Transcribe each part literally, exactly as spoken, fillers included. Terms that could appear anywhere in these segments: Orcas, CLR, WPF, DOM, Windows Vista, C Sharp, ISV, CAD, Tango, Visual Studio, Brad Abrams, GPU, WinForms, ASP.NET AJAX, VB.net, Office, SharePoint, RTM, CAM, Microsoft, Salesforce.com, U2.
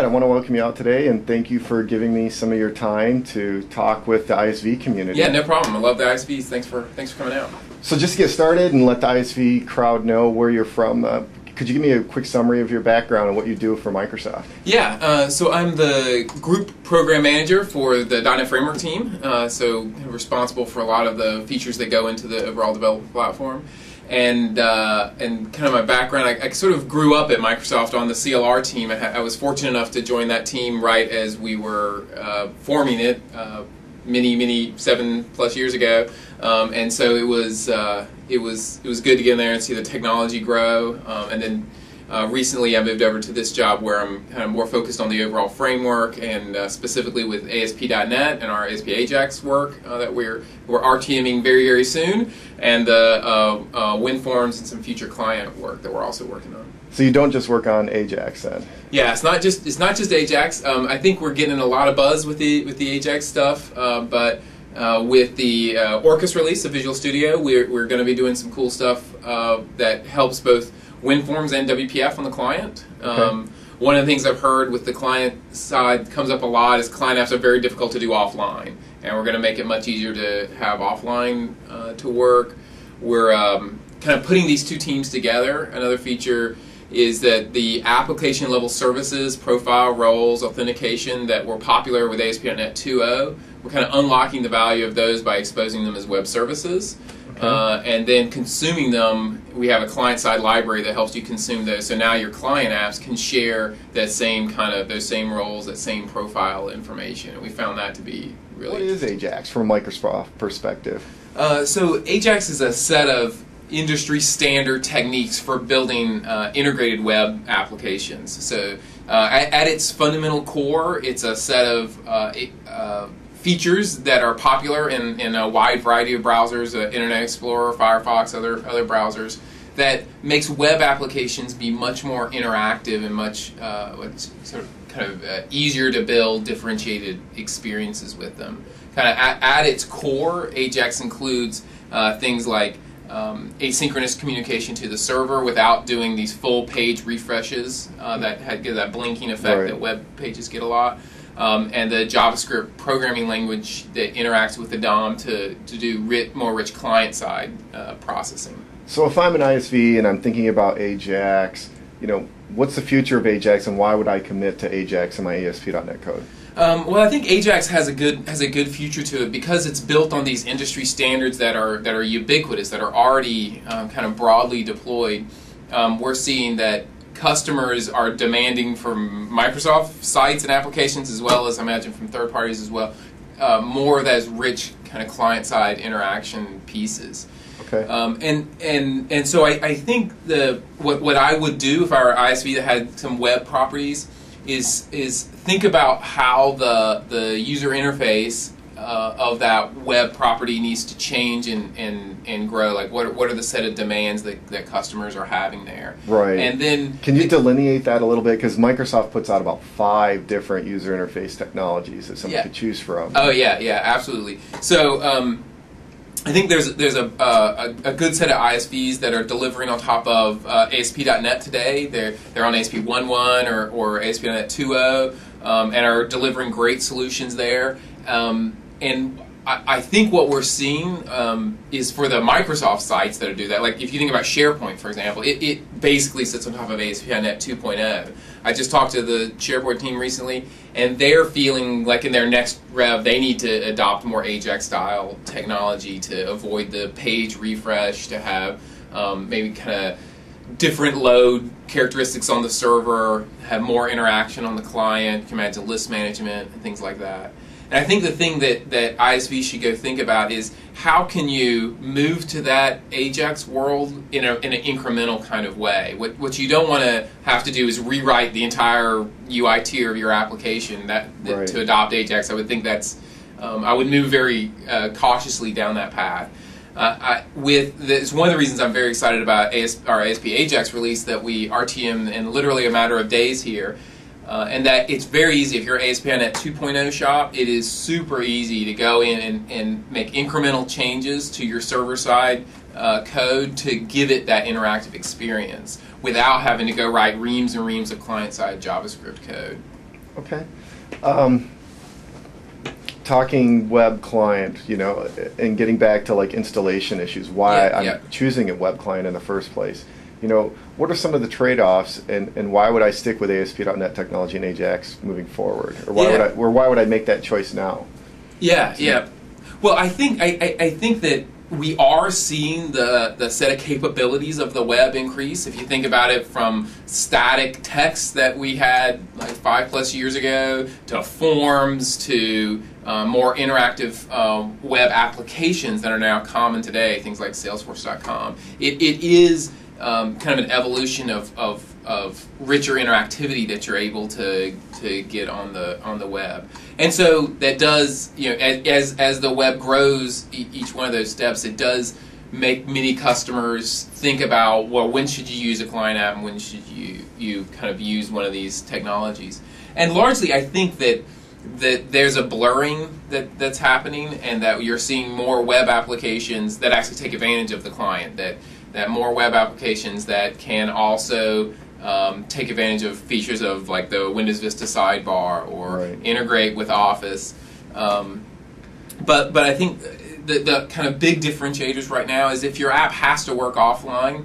I want to welcome you out today and thank you for giving me some of your time to talk with the I S V community. Yeah, no problem. I love the I S Vs. Thanks for, thanks for coming out. So just to get started and let the I S V crowd know where you're from, uh, could you give me a quick summary of your background and what you do for Microsoft? Yeah, uh, so I'm the Group Program Manager for the dot net Framework team, uh, so responsible for a lot of the features that go into the overall development platform. And uh, and kind of my background, I, I sort of grew up at Microsoft on the C L R team. I, I was fortunate enough to join that team right as we were uh, forming it uh, many, many seven plus years ago. Um, and so it was uh, it was it was good to get in there and see the technology grow. Um, and then uh, recently, I moved over to this job where I'm kind of more focused on the overall framework and uh, specifically with A S P dot net and our A S P Ajax work uh, that we're we're R T M ing very, very soon. And the uh, uh, WinForms and some future client work that we're also working on. So you don't just work on Ajax then? Yeah, it's not just it's not just Ajax. Um, I think we're getting a lot of buzz with the with the Ajax stuff, uh, but uh, with the uh, Orcas release of Visual Studio, we're we're going to be doing some cool stuff uh, that helps both WinForms and W P F on the client. Um, okay. One of the things I've heard with the client side comes up a lot is client apps are very difficult to do offline, and we're going to make it much easier to have offline uh, to work. We're um, kind of putting these two teams together. Another feature is that the application level services, profile, roles, authentication that were popular with A S P dot net two point oh, we're kind of unlocking the value of those by exposing them as web services. Okay. Uh, and then consuming them, we have a client-side library that helps you consume those. So now your client apps can share that same kind of, those same roles, that same profile information. And we found that to be really... What is Ajax from a Microsoft perspective? Uh, so Ajax is a set of industry standard techniques for building uh, integrated web applications. So uh, at, at its fundamental core, it's a set of... Uh, it, uh, features that are popular in, in a wide variety of browsers, uh, Internet Explorer, Firefox, other other browsers, that makes web applications be much more interactive and much uh, sort of kind of uh, easier to build differentiated experiences with them. Kind of at, at its core, Ajax includes uh, things like um, asynchronous communication to the server without doing these full page refreshes uh, that had get that blinking effect right. That web pages get a lot. Um, and the JavaScript programming language that interacts with the D O M to, to do rich, more rich client-side uh, processing. So if I'm an I S V and I'm thinking about Ajax, you know, what's the future of Ajax and why would I commit to Ajax in my A S P dot net code? Um, well, I think Ajax has a good has a good future to it because it's built on these industry standards that are that are ubiquitous, that are already um, kind of broadly deployed. Um, we're seeing that customers are demanding from Microsoft sites and applications, as well as I imagine from third parties as well, uh, more of those rich kind of client-side interaction pieces. Okay. Um, and and and so I, I think the what what I would do if I were an I S V that had some web properties is is think about how the the user interface uh, of that web property needs to change and and. and grow, like what, what are the set of demands that, that customers are having there. Right. And then... Can you it, delineate that a little bit? Because Microsoft puts out about five different user interface technologies that someone yeah. could choose from. Oh yeah, yeah, absolutely. So um, I think there's there's a, uh, a a good set of I S Vs that are delivering on top of uh, A S P dot net today. They're, they're on A S P one point one or, or A S P dot net two point oh um, and are delivering great solutions there. Um, and I think what we're seeing um, is for the Microsoft sites that do that, like if you think about SharePoint, for example, it, it basically sits on top of A S P dot net two point oh. I just talked to the SharePoint team recently, and they're feeling like in their next rev, they need to adopt more Ajax-style technology to avoid the page refresh, to have um, maybe kind of different load characteristics on the server, have more interaction on the client, command to list management, and things like that. And I think the thing that, that I S V should go think about is how can you move to that Ajax world in, a, in an incremental kind of way. What, what you don't want to have to do is rewrite the entire U I tier of your application that, that, right. to adopt Ajax. I would think that's, um, I would move very uh, cautiously down that path. Uh, I, with the, it's one of the reasons I'm very excited about A S, our A S P Ajax release that we R T M in literally a matter of days here. Uh, and that it's very easy. If you're an A S P dot net two point oh shop, it is super easy to go in and, and make incremental changes to your server-side uh, code to give it that interactive experience without having to go write reams and reams of client-side JavaScript code. Okay. Um, talking web client, you know, and getting back to like installation issues, why yeah, I'm yeah. choosing a web client in the first place. You know, what are some of the trade-offs, and, and why would I stick with A S P dot net technology and AJAX moving forward? Or why, yeah. would I, or why would I make that choice now? Yeah, yeah. yeah. Well, I think, I, I, I think that we are seeing the, the set of capabilities of the web increase. If you think about it, from static text that we had like five plus years ago, to forms, to uh, more interactive uh, web applications that are now common today, things like Salesforce dot com. It, it is um, kind of an evolution of, of, of richer interactivity that you're able to, to get on the, on the web. And so that does, you know, as, as the web grows, e each one of those steps, it does make many customers think about, well, when should you use a client app and when should you, you kind of use one of these technologies? And largely, I think that, that there's a blurring that, that's happening, and that you're seeing more web applications that actually take advantage of the client, that, that more web applications that can also Um, take advantage of features of like the Windows Vista sidebar, or right. integrate with Office. Um, but but I think the, the kind of big differentiators right now is if your app has to work offline,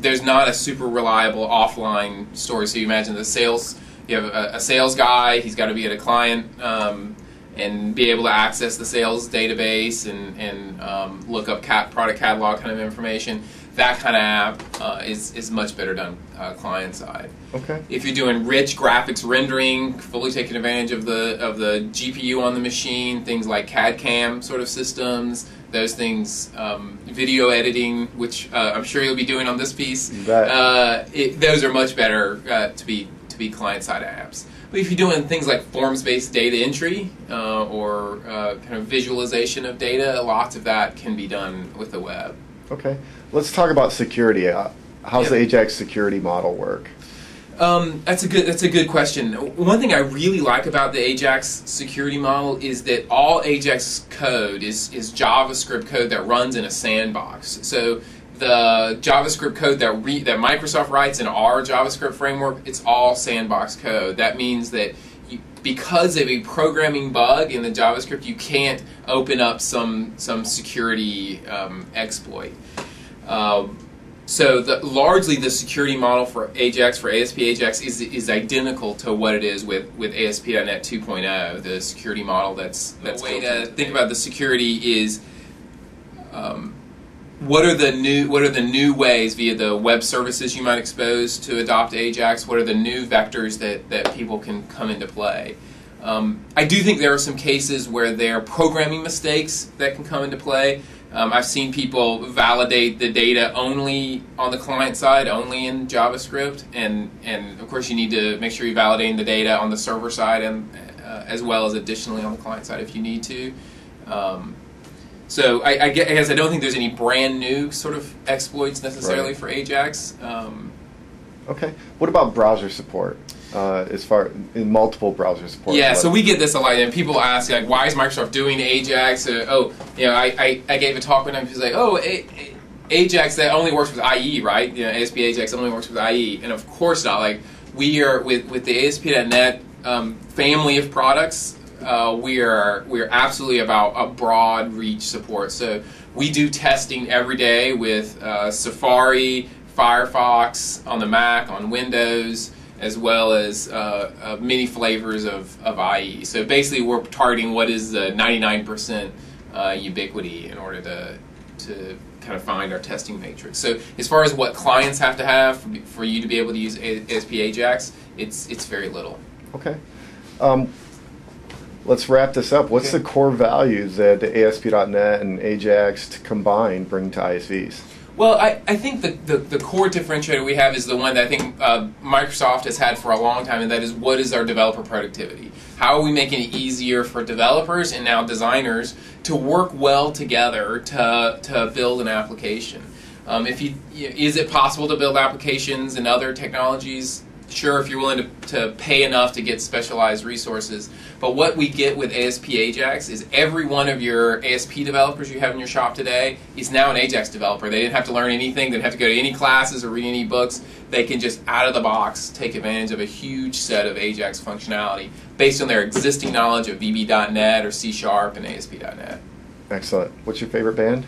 there's not a super reliable offline story. So you imagine the sales, you have a, a sales guy, he's got to be at a client um, and be able to access the sales database and, and um, look up cat product catalog kind of information. That kind of app uh, is, is much better done uh, client side. Okay. If you're doing rich graphics rendering, fully taking advantage of the of the G P U on the machine, things like C A D C A M sort of systems, those things, um, video editing, which uh, I'm sure you'll be doing on this piece. You bet. Uh, it, those are much better uh, to be to be client side apps. But if you're doing things like forms based data entry uh, or uh, kind of visualization of data, lots of that can be done with the web. Okay. Let's talk about security. Uh, how's yep. the AJAX security model work? Um, that's a good that's a good question. One thing I really like about the AJAX security model is that all AJAX code is, is JavaScript code that runs in a sandbox. So the JavaScript code that re, that Microsoft writes in our JavaScript framework, it's all sandbox code. That means that you, because of a programming bug in the JavaScript, you can't open up some some security um, exploit. Um, so the, largely the security model for AJAX, for A S P dot net AJAX, is, is identical to what it is with, with A S P dot net two point oh, the security model. That's, that's the way to think about the security is um, what are the new what are the new ways via the web services you might expose to adopt AJAX, what are the new vectors that, that people can come into play. Um, I do think there are some cases where there are programming mistakes that can come into play. Um, I've seen people validate the data only on the client side, only in JavaScript, and, and of course you need to make sure you're validating the data on the server side and uh, as well as additionally on the client side if you need to. Um, so I, I guess I don't think there's any brand new sort of exploits necessarily right. for AJAX. Um, okay. What about browser support? Uh, as far in multiple browser support. Yeah, so we get this a lot, and people ask like, "Why is Microsoft doing AJAX?" Uh, oh, you know, I, I, I gave a talk one time. People like, "Oh, a a AJAX that only works with I E, right? You know, A S P dot net AJAX only works with I E," and of course not. Like we are with with the A S P dot net um, family of products, uh, we are we are absolutely about a broad reach support. So we do testing every day with uh, Safari, Firefox on the Mac, on Windows, as well as uh, uh, many flavors of, of I E. So basically we're targeting what is the ninety-nine percent uh, ubiquity in order to, to kind of find our testing matrix. So as far as what clients have to have for, for you to be able to use A S P dot net AJAX, it's, it's very little. Okay. Um, let's wrap this up. What's okay. the core values that the A S P dot net and AJAX combined bring to I S Vs? Well, I, I think the, the, the core differentiator we have is the one that I think uh, Microsoft has had for a long time, and that is what is our developer productivity? How are we making it easier for developers and now designers to work well together to, to build an application? Um, if you, is it possible to build applications in other technologies? Sure, if you're willing to, to pay enough to get specialized resources. But what we get with A S P Ajax is every one of your A S P developers you have in your shop today is now an Ajax developer. They didn't have to learn anything. They didn't have to go to any classes or read any books. They can just, out of the box, take advantage of a huge set of Ajax functionality based on their existing knowledge of V B dot net or C Sharp and A S P dot net. Excellent. What's your favorite band?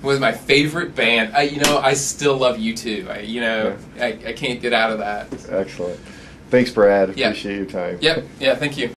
Was my favorite band. I, you know, I still love U two. I, you know, yeah. I, I can't get out of that. Excellent. Thanks, Brad. Yep. Appreciate your time. Yep. Yeah, thank you.